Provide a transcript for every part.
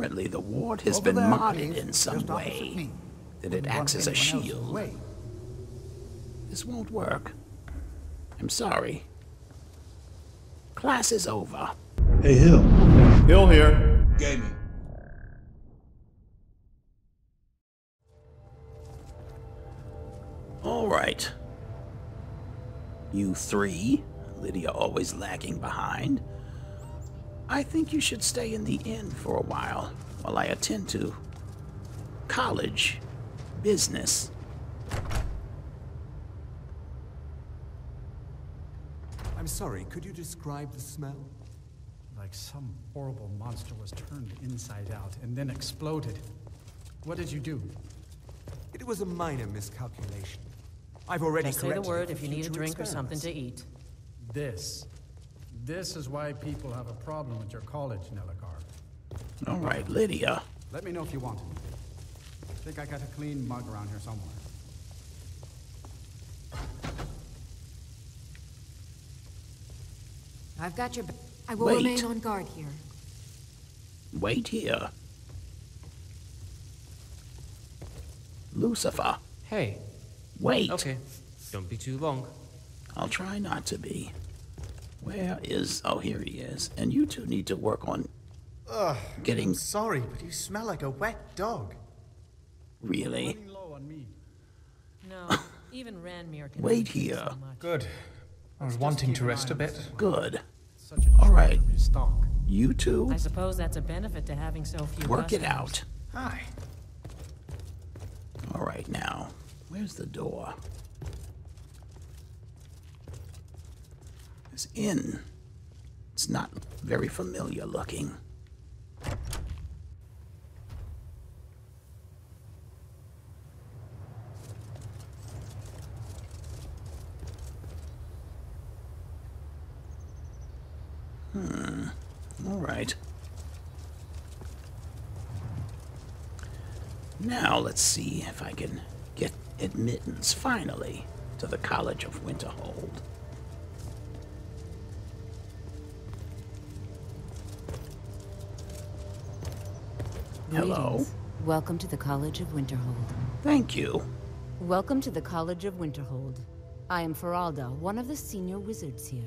Apparently the ward has been modded in some way, that it acts as a shield. This won't work. I'm sorry. Class is over. Hey, Hill. Hill here. Gaming. All right. You three, Lydia always lagging behind. I think you should stay in the inn for a while I attend to college business. I'm sorry, could you describe the smell? Like some horrible monster was turned inside out and then exploded. What did you do? It was a minor miscalculation. I've already corrected. Just say the word if you need a drink or something to eat. This is why people have a problem with your college, Nelikar. All right, Lydia. Let me know if you want. I think I got a clean mug around here somewhere. I've got your... I will remain on guard here. Wait here. Lucifer. Hey. Wait. Okay. Don't be too long. I'll try not to be. Where is... Oh, here he is. And you two need to work on getting... I'm sorry, but you smell like a wet dog. Really? Low on me. No, even Ranmir can wait here. So good. I was wanting to rest a bit. Good. All right. You two... I suppose that's a benefit to having so few work customers. It out. Hi. All right, now. Where's the door? This inn. It's not very familiar looking. All right. Now let's see if I can get admittance finally to the College of Winterhold. Hello. Welcome to the College of Winterhold. Thank you. Welcome to the College of Winterhold. I am Feralda, one of the senior wizards here.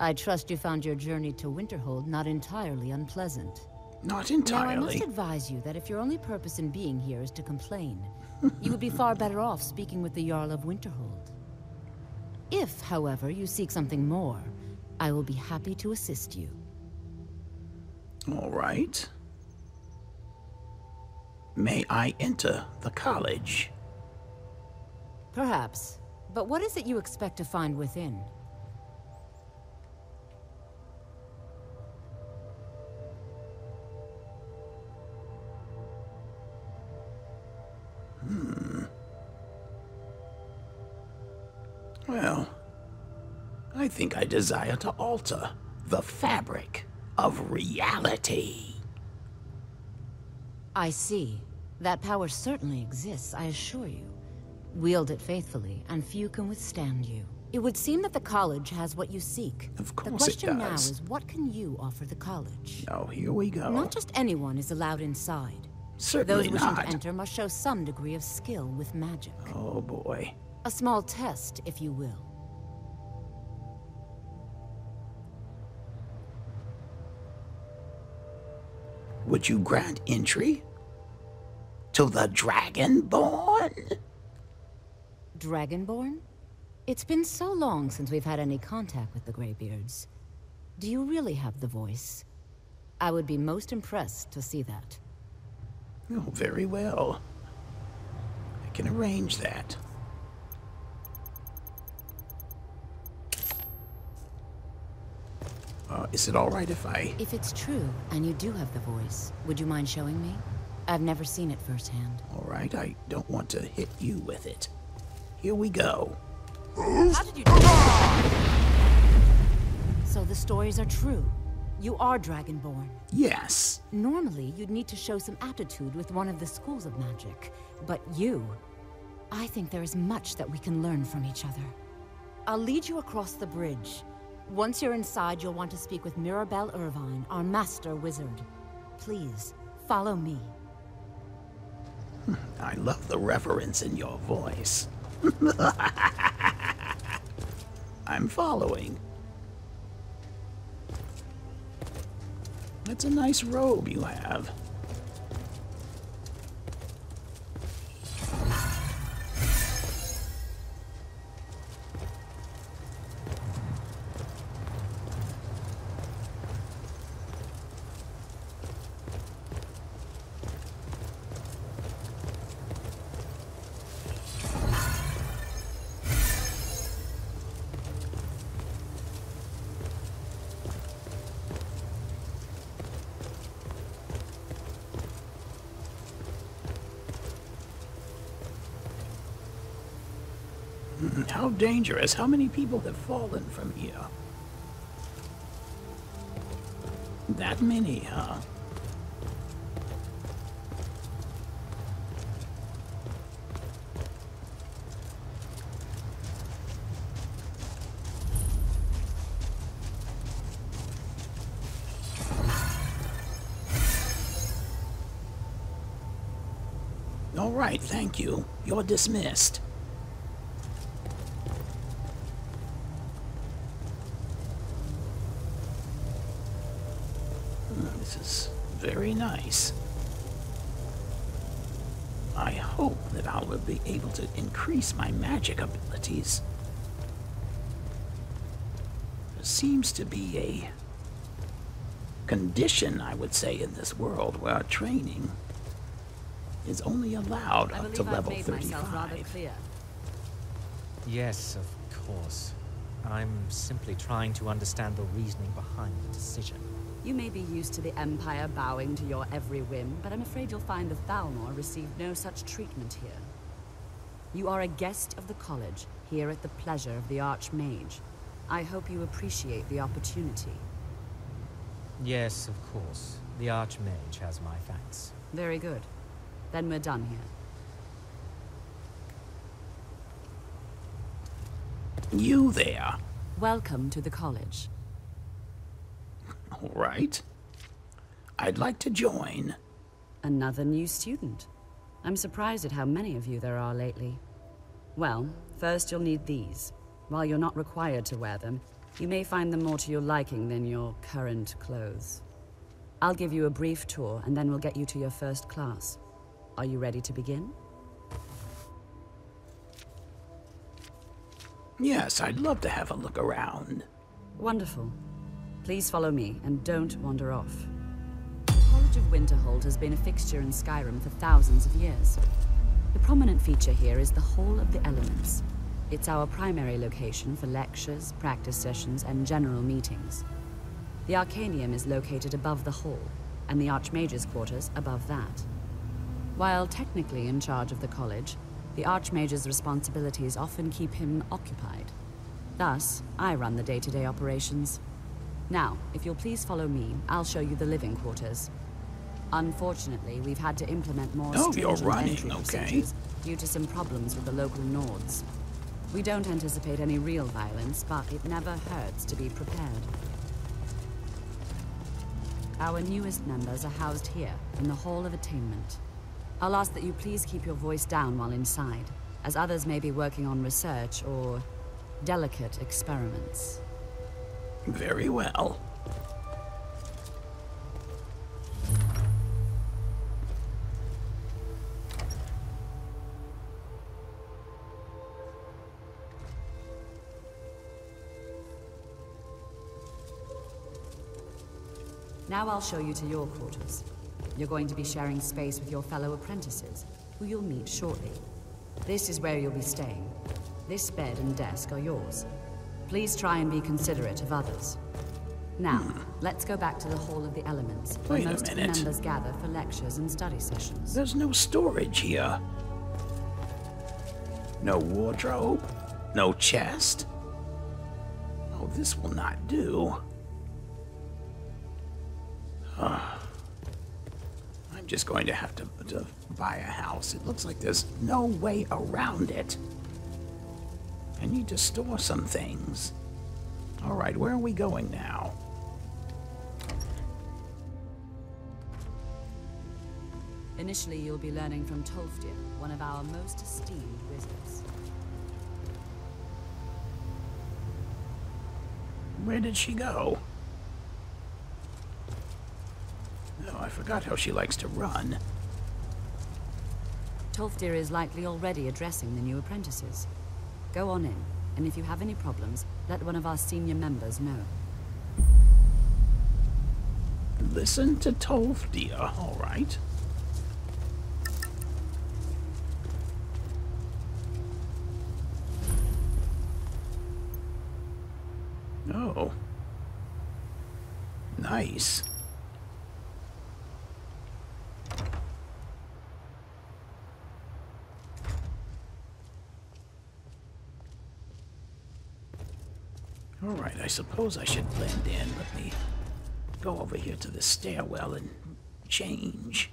I trust you found your journey to Winterhold not entirely unpleasant. Not entirely. Now, I must advise you that if your only purpose in being here is to complain, you would be far better off speaking with the Jarl of Winterhold. If, however, you seek something more, I will be happy to assist you. All right. May I enter the college? Perhaps. But what is it you expect to find within? Well, I think I desire to alter the fabric of reality. I see. That power certainly exists, I assure you. Wield it faithfully, and few can withstand you. It would seem that the college has what you seek. Of course it does. The question now is, what can you offer the college? Oh, here we go. Not just anyone is allowed inside. Certainly not. Those wishing to enter must show some degree of skill with magic. Oh, boy. A small test, if you will. Would you grant entry to the Dragonborn? Dragonborn? It's been so long since we've had any contact with the Greybeards. Do you really have the voice? I would be most impressed to see that. Oh, very well. I can arrange that. Is it all right if I... If it's true, and you do have the voice, would you mind showing me? I've never seen it firsthand. All right, I don't want to hit you with it. Here we go. How did you do that? So the stories are true. You are Dragonborn. Yes. Normally, you'd need to show some aptitude with one of the schools of magic. But you... I think there is much that we can learn from each other. I'll lead you across the bridge. Once you're inside, you'll want to speak with Mirabelle Irvine, our master wizard. Please, Follow me. I love the reverence in your voice. I'm following. That's a nice robe you have. How dangerous. How many people have fallen from here? That many, huh? All right, thank you. You're dismissed. Very nice. I hope that I will be able to increase my magic abilities. There seems to be a condition, I would say, in this world where training is only allowed up to level 35. Yes, of course. I'm simply trying to understand the reasoning behind the decision. You may be used to the Empire bowing to your every whim, but I'm afraid you'll find the Thalmor received no such treatment here. You are a guest of the College, here at the pleasure of the Archmage. I hope you appreciate the opportunity. Yes, of course. The Archmage has my thanks. Very good. Then we're done here. You there! Welcome to the College. All right. I'd like to join. Another new student. I'm surprised at how many of you there are lately. Well, first you'll need these. While you're not required to wear them, you may find them more to your liking than your current clothes. I'll give you a brief tour, and then we'll get you to your first class. Are you ready to begin? Yes, I'd love to have a look around. Wonderful. Please follow me, and don't wander off. The College of Winterhold has been a fixture in Skyrim for thousands of years. The prominent feature here is the Hall of the Elements. It's our primary location for lectures, practice sessions, and general meetings. The Arcanium is located above the hall, and the Archmage's quarters above that. While technically in charge of the college, the Archmage's responsibilities often keep him occupied. Thus, I run the day-to-day operations. Now, if you'll please follow me, I'll show you the living quarters. Unfortunately, we've had to implement more stringent entry procedures due to some problems with the local Nords. We don't anticipate any real violence, but it never hurts to be prepared. Our newest members are housed here, in the Hall of Attainment. I'll ask that you please keep your voice down while inside, as others may be working on research or delicate experiments. Very well. Now I'll show you to your quarters. You're going to be sharing space with your fellow apprentices, who you'll meet shortly. This is where you'll be staying. This bed and desk are yours. Please try and be considerate of others. Now, let's go back to the Hall of the Elements, where most of the members gather for lectures and study sessions. There's no storage here. No wardrobe, no chest. Oh, this will not do. I'm just going to have to buy a house. It looks like there's no way around it. I need to store some things. All right, where are we going now? Initially, you'll be learning from Tolfdir, one of our most esteemed wizards. Where did she go? Oh, I forgot how she likes to run. Tolfdir is likely already addressing the new apprentices. Go on in, and if you have any problems, let one of our senior members know. Listen to Tolfdir, all right. Oh. Nice. All right, I suppose I should blend in. Let me go over here to the stairwell and change.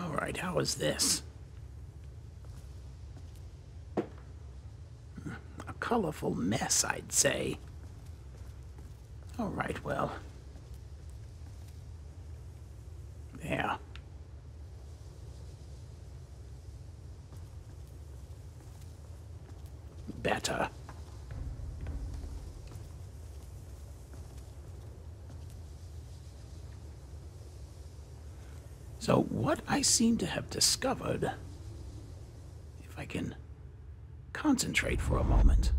All right, how is this? A colorful mess, I'd say. All right, well. Yeah. Better. So what I seem to have discovered, if I can concentrate for a moment,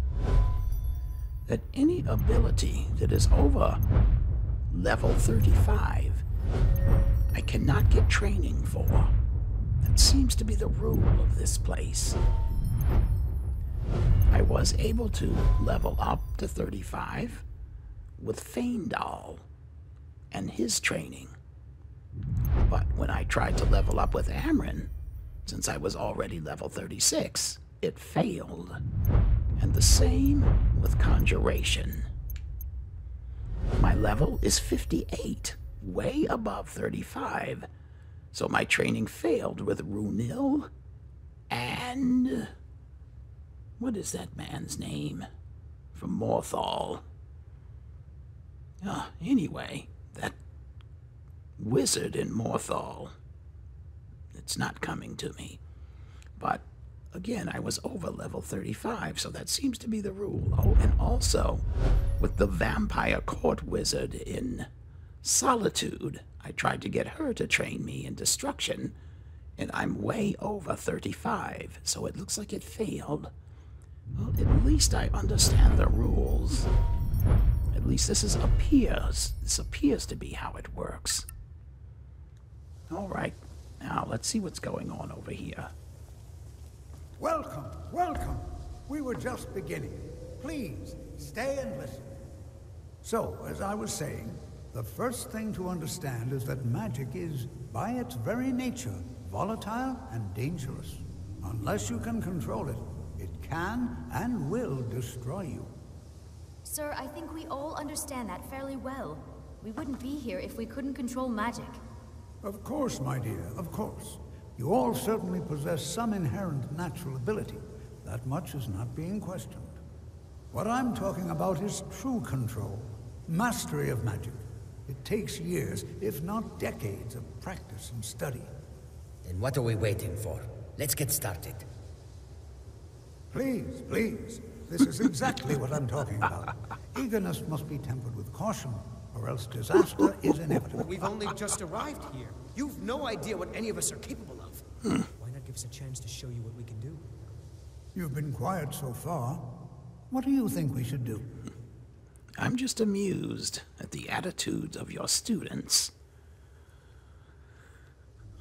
that any ability that is over level 35, I cannot get training for. That seems to be the rule of this place. I was able to level up to 35 with Faindol and his training. But when I tried to level up with Amrin, since I was already level 36, it failed. And the same with Conjuration. My level is 58, way above 35. So my training failed with Runil and... what is that man's name? From Morthal. Anyway, that... wizard in Morthal. It's not coming to me. But again, I was over level 35, so that seems to be the rule. Oh, and also with the vampire court wizard in Solitude, I tried to get her to train me in Destruction, and I'm way over 35, so it looks like it failed. Well, at least I understand the rules. At least this appears to be how it works. All right, now let's see what's going on over here. Welcome, welcome. We were just beginning. Please, stay and listen. So, as I was saying, the first thing to understand is that magic is, by its very nature, volatile and dangerous. Unless you can control it, it can and will destroy you. Sir, I think we all understand that fairly well. We wouldn't be here if we couldn't control magic. Of course, my dear, of course. You all certainly possess some inherent natural ability. That much is not being questioned. What I'm talking about is true control, mastery of magic. It takes years, if not decades, of practice and study. Then what are we waiting for? Let's get started. Please, please. This is exactly what I'm talking about. Eagerness must be tempered with caution, or else disaster is inevitable. We've only just arrived here. You've no idea what any of us are capable of. Why not give us a chance to show you what we can do? You've been quiet so far. What do you think we should do? I'm just amused at the attitudes of your students.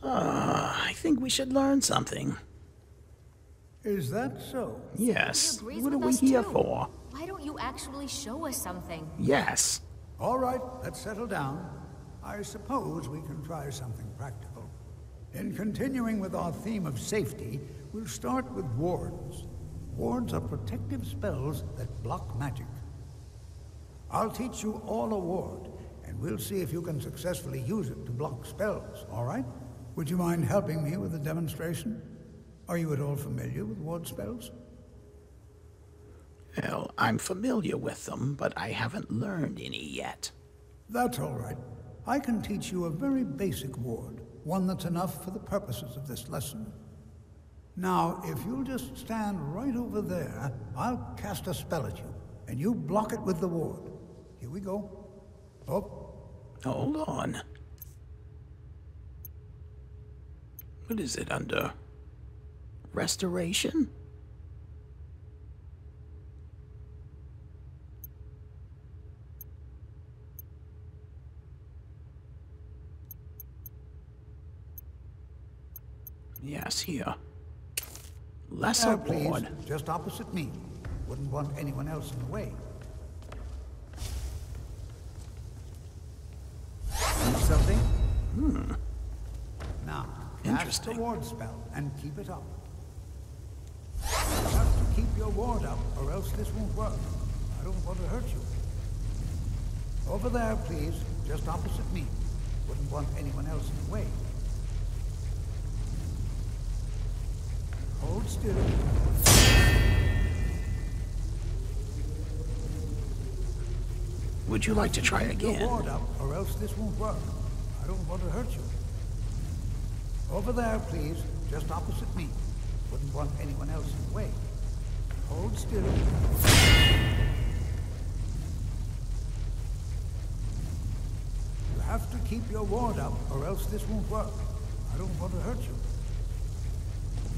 I think we should learn something. Is that so? Yes. What are we here for? Why don't you actually show us something? Yes. All right, let's settle down. I suppose we can try something practical. In continuing with our theme of safety, we'll start with wards. Wards are protective spells that block magic. I'll teach you all a ward, and we'll see if you can successfully use it to block spells, all right? Would you mind helping me with a demonstration? Are you at all familiar with ward spells? Well, I'm familiar with them, but I haven't learned any yet. That's all right. I can teach you a very basic ward, one that's enough for the purposes of this lesson. Now, if you'll just stand right over there, I'll cast a spell at you, and you block it with the ward. Here we go. Oh. Hold on. What is it under? Restoration? Yes, here. Lesser board. Just opposite me. Wouldn't want anyone else in the way. Need something? Hmm. Now, cast the ward spell and keep it up. You have to keep your ward up, or else this won't work. I don't want to hurt you. Over there, please. Just opposite me. Wouldn't want anyone else in the way. Hold still. Would you like to try again? Your ward up, or else this won't work. I don't want to hurt you. Over there, please. Just opposite me. Wouldn't want anyone else in the way. Hold still. You have to keep your ward up, or else this won't work. I don't want to hurt you.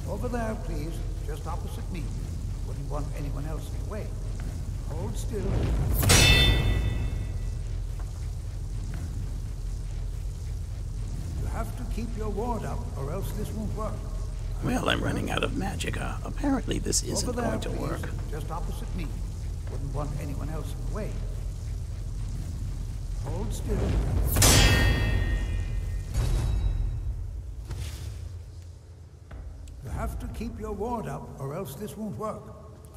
Over there, please. Just opposite me. Wouldn't want anyone else in the way. Hold still. You have to keep your ward up, or else this won't work. Well, I'm running out of magicka. Apparently this isn't going to work. Just opposite me. Wouldn't want anyone else in the way. Hold still. Have to keep your ward up, or else this won't work.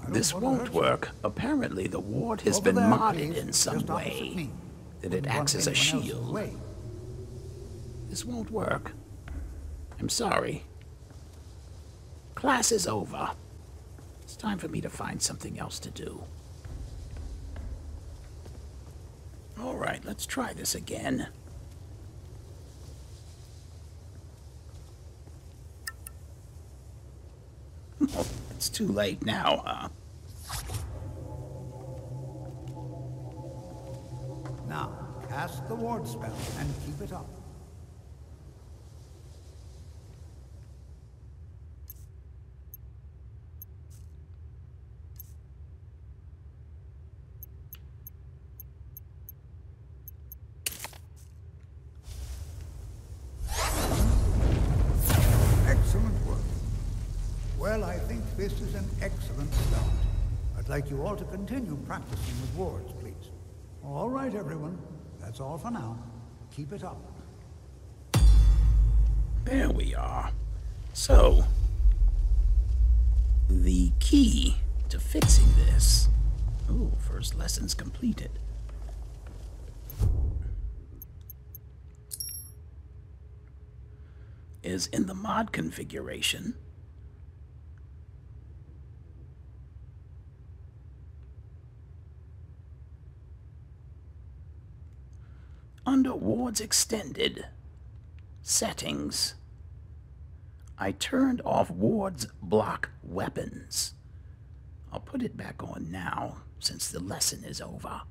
This won't work. Apparently, the ward has been modded in some way that it acts as a shield. This won't work. I'm sorry. Class is over. It's time for me to find something else to do. All right, let's try this again. It's too late now, huh? Now, cast the ward spell and keep it up. This is an excellent start. I'd like you all to continue practicing with wards, please. All right, everyone. That's all for now. Keep it up. There we are. So, the key to fixing this... Ooh, first lesson's completed. ...is in the mod configuration... Under Ward's Extended, Settings, I turned off Ward's Block Weapons. I'll put it back on now, since the lesson is over.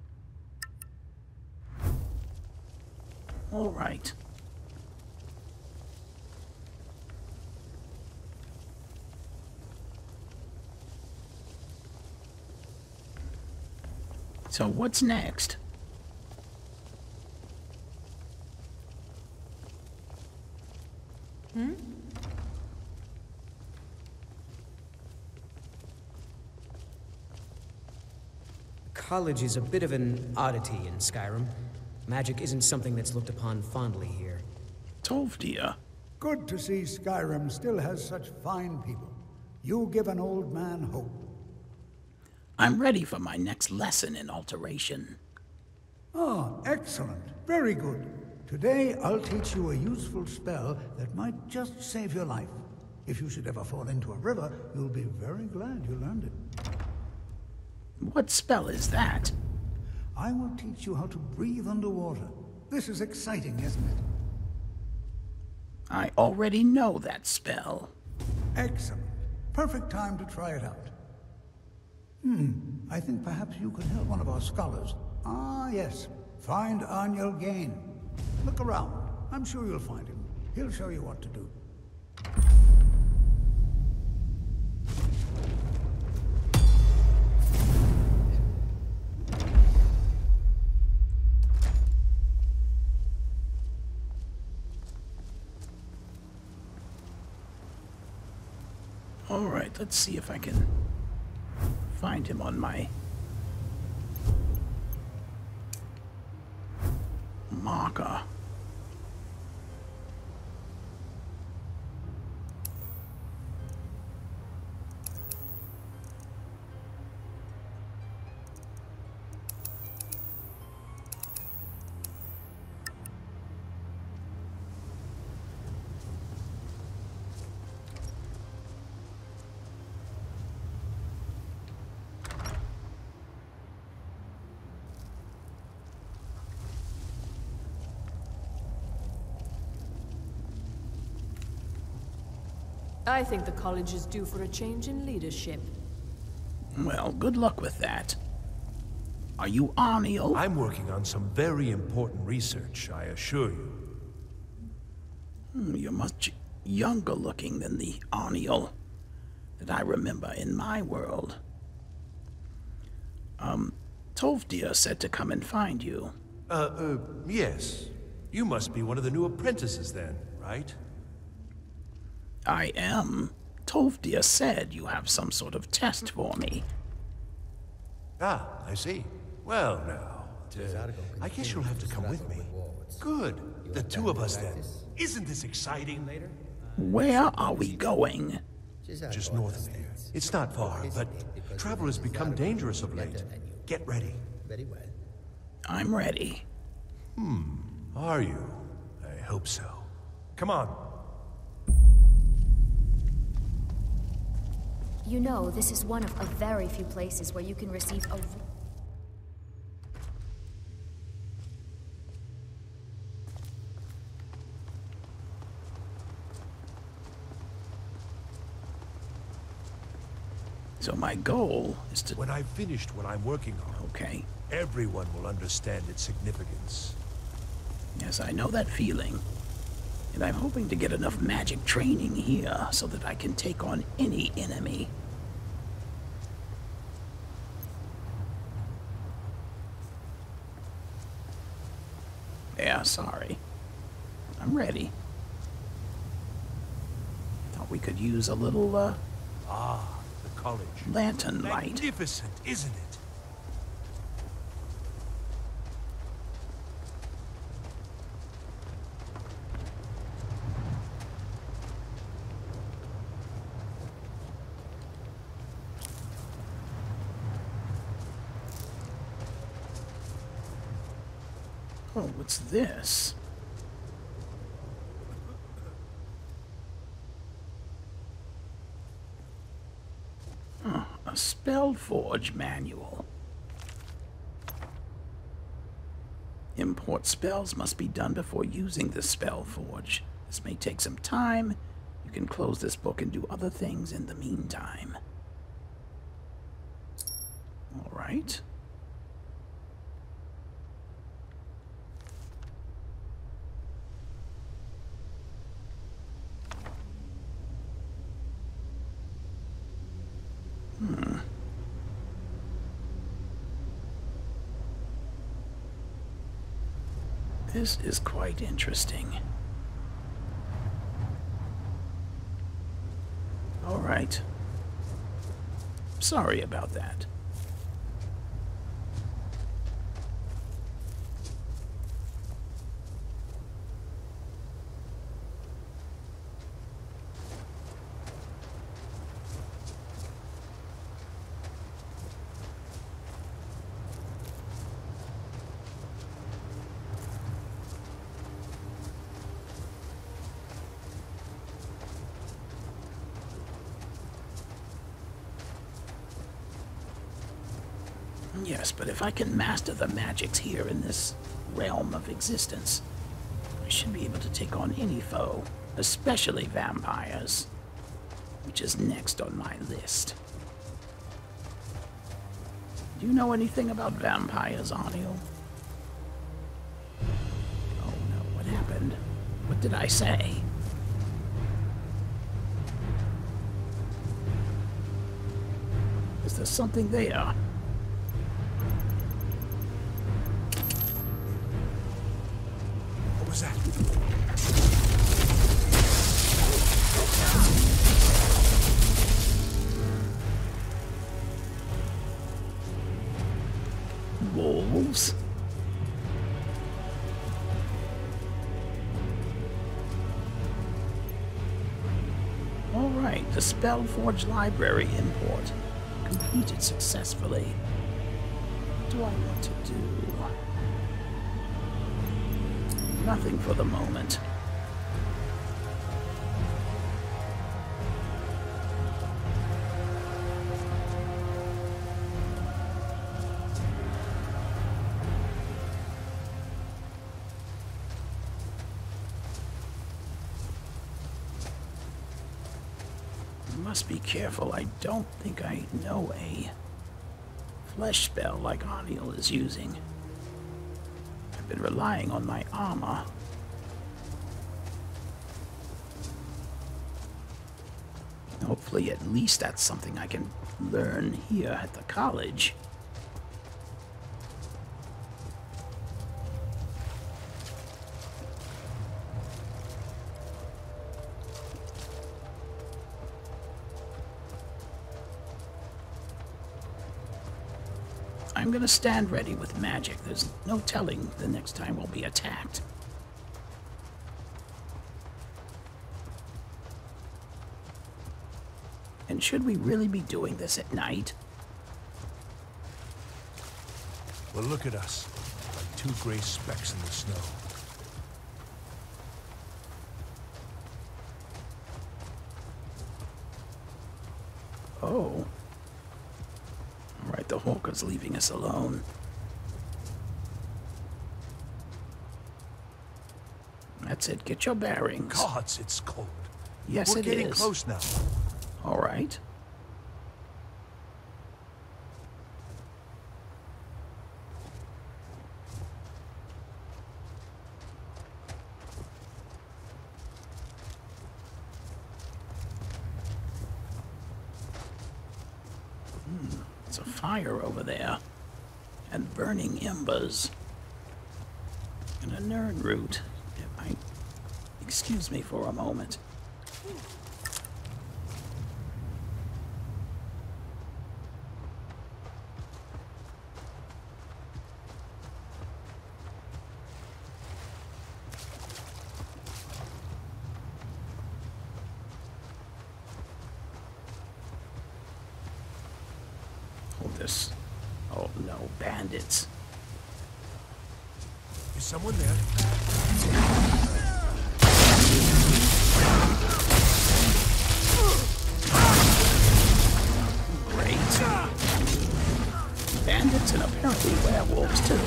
All right. So what's next? Hmm? College is a bit of an oddity in Skyrim. Magic isn't something that's looked upon fondly here. Tolfdir. Good to see Skyrim still has such fine people. You give an old man hope. I'm ready for my next lesson in Alteration. Ah, excellent. Very good. Today, I'll teach you a useful spell that might just save your life. If you should ever fall into a river, you'll be very glad you learned it. What spell is that? I will teach you how to breathe underwater. This is exciting, isn't it? I already know that spell. Excellent. Perfect time to try it out. I think perhaps you could help one of our scholars. Ah, yes. Find Arniel Gane. Look around. I'm sure you'll find him. He'll show you what to do. Alright, let's see if I can find him on my marker. I think the college is due for a change in leadership. Well, good luck with that. Are you Arniel? I'm working on some very important research, I assure you. You're much younger looking than the Arniel that I remember in my world. Tolfdir said to come and find you. Yes. You must be one of the new apprentices then, right? I am. Tolfdir said you have some sort of test for me. Ah, I see. Well, now, I guess you'll have to come with me. Good. The two of us, then. Isn't this exciting? Where are we going? Just north of here. It's not far, but travel has become dangerous of late. Get ready. Very well. I'm ready. Are you? I hope so. Come on. You know, this is one of a very few places where you can receive a... So my goal is to... When I've finished what I'm working on, okay, everyone will understand its significance. Yes, I know that feeling. And I'm hoping to get enough magic training here so that I can take on any enemy. Yeah, sorry. I'm ready. Thought we could use a little, Ah, the college. Lantern light. Magnificent, isn't it? Oh, what's this? Oh, a Spellforge manual. Import spells must be done before using the Spellforge. This may take some time. You can close this book and do other things in the meantime. All right. This is quite interesting. All right. Sorry about that. Yes, but if I can master the magics here in this realm of existence, I should be able to take on any foe, especially vampires, which is next on my list. Do you know anything about vampires, Arniel? Oh no, what happened? What did I say? Is there something there? Wolves? All right, the Spellforge library import completed successfully. What do I want to do? Nothing for the moment. Be careful, I don't think I know a flesh spell like Arniel is using. I've been relying on my armor. Hopefully at least that's something I can learn here at the college. I'm gonna stand ready with magic. There's no telling the next time we'll be attacked. And should we really be doing this at night? Well, look at us, like two gray specks in the snow. Oh. The Hawker's leaving us alone. That's it. Get your bearings. Gods, it's cold. Yes, it is. We're getting close now. All right. Fire over there, and burning embers, and a nerd root. Excuse me for a moment. Oh no, bandits. Is someone there? Great. Bandits and apparently werewolves too.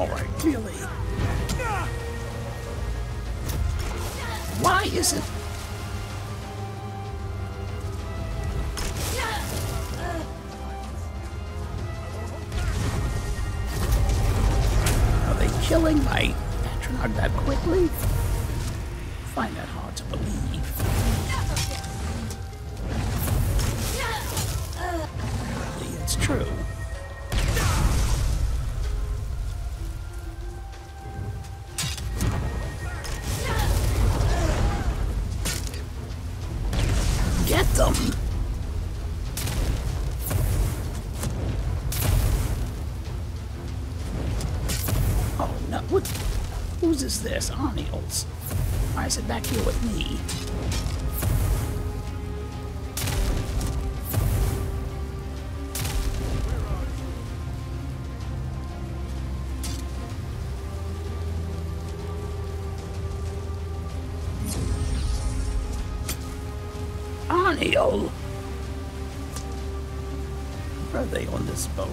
Alright, really? No! killing my patronog that quickly? I find that hard to believe. Apparently it's true. Get them! Oh no, what? Whose is this? Arniel's. Why is it back here with me? Arniel! Are they on this boat?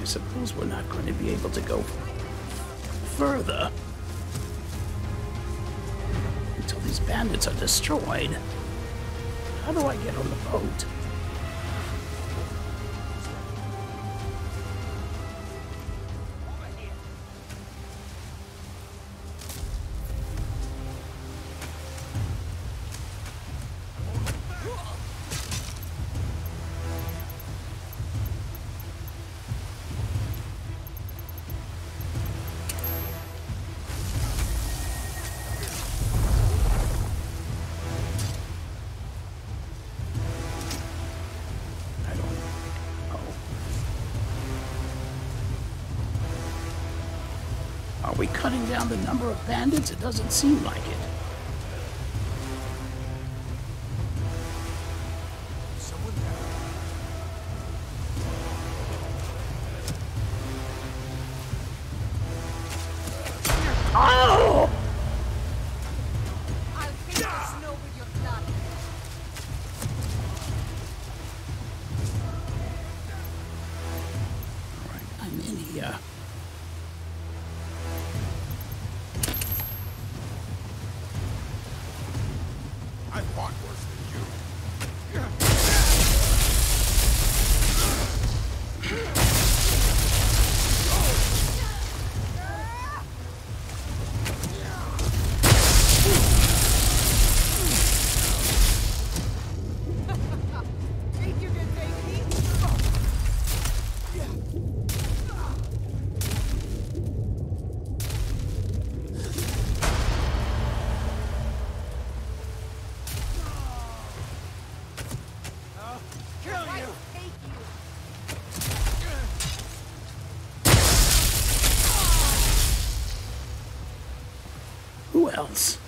I suppose we're not going to be able to go further. These bandits are destroyed. How do I get on the boat? Are we cutting down the number of bandits? It doesn't seem like it. Else.